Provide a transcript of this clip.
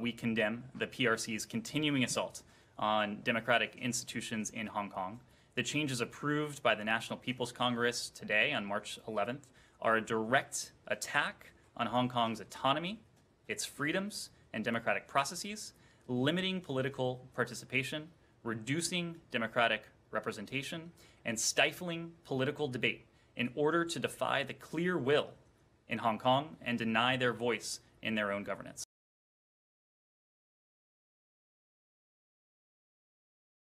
we condemn the PRC's continuing assault on democratic institutions in Hong Kong. The changes approved by the National People's Congress today on March 11th are a direct attack on Hong Kong's autonomy, its freedoms, and democratic processes, limiting political participation, reducing democratic representation, and stifling political debate in order to defy the clear will in Hong Kong and deny their voice in their own governance.